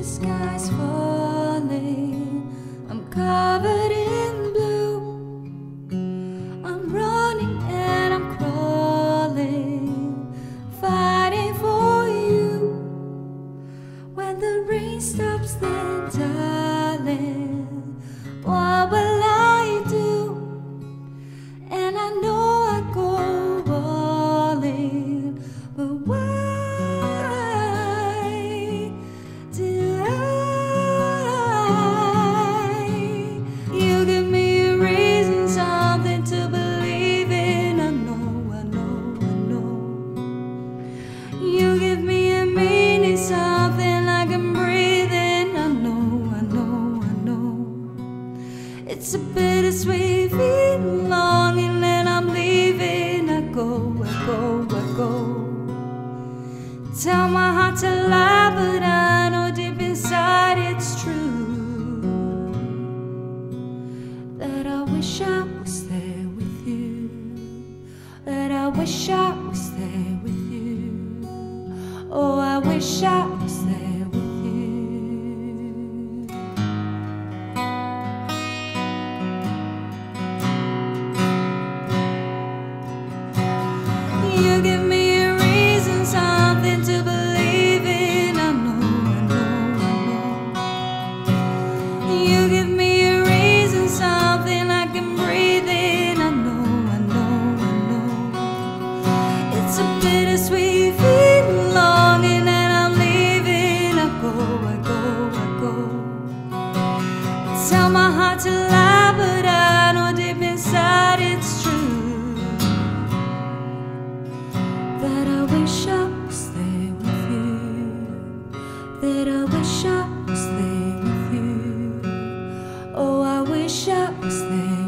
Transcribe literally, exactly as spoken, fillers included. the sky's falling, I'm covered in blue, I'm running and I'm crawling, fighting for you. When the rain stops then, darling, what will it's a bittersweet feeling, longing, and I'm leaving. I go, I go, I go. Tell my heart to lie, but I know deep inside it's true that I wish I was there with you. That I wish I was there with you. Oh, I wish I was there. You give me a reason, something to believe in. I know, I know, I know. You give me a reason, something I can breathe in. I know, I know, I know. It's a bittersweet feeling, longing, and I'm leaving. I go, I go, I go. I tell my heart to lie, but I know deep inside it's true. That I wish I was there with you. That I wish I was there with you. Oh, I wish I was there.